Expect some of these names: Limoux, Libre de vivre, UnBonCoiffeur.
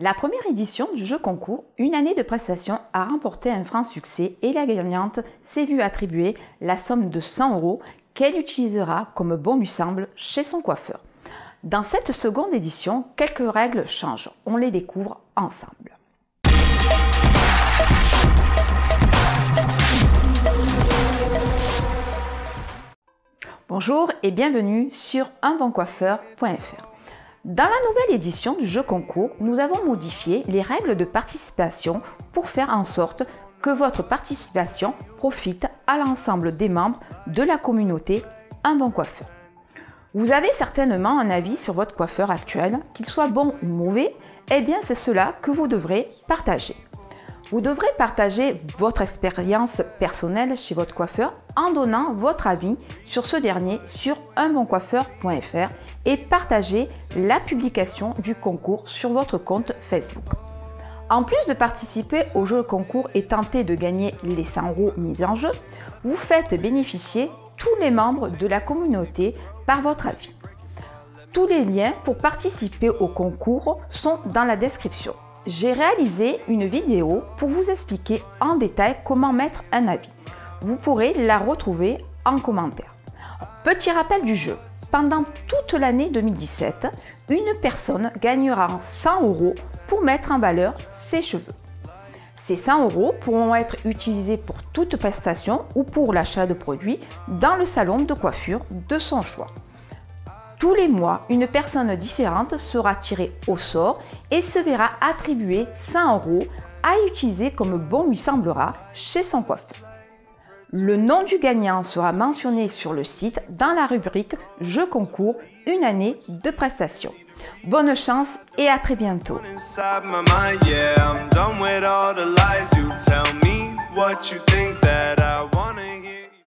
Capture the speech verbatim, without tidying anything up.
La première édition du jeu concours, une année de prestation, a remporté un franc succès et la gagnante s'est vue attribuer la somme de cent euros qu'elle utilisera comme bon lui semble chez son coiffeur. Dans cette seconde édition, quelques règles changent. On les découvre ensemble. Bonjour et bienvenue sur un bon coiffeur point F R. Dans la nouvelle édition du jeu concours, nous avons modifié les règles de participation pour faire en sorte que votre participation profite à l'ensemble des membres de la communauté Un Bon Coiffeur. Vous avez certainement un avis sur votre coiffeur actuel, qu'il soit bon ou mauvais, eh bien c'est cela que vous devrez partager. Vous devrez partager votre expérience personnelle chez votre coiffeur en donnant votre avis sur ce dernier sur un bon coiffeur point F R et partager la publication du concours sur votre compte Facebook. En plus de participer au jeu concours et tenter de gagner les cent euros mis en jeu, vous faites bénéficier tous les membres de la communauté par votre avis. Tous les liens pour participer au concours sont dans la description. J'ai réalisé une vidéo pour vous expliquer en détail comment mettre un avis. Vous pourrez la retrouver en commentaire. Petit rappel du jeu. Pendant toute l'année deux mille dix-sept, une personne gagnera cent euros pour mettre en valeur ses cheveux. Ces cent euros pourront être utilisés pour toute prestation ou pour l'achat de produits dans le salon de coiffure de son choix. Tous les mois, une personne différente sera tirée au sort et se verra attribuer cent euros à utiliser comme bon lui semblera chez son coiffeur. Le nom du gagnant sera mentionné sur le site dans la rubrique « Je concours, une année de prestations ». Bonne chance et à très bientôt.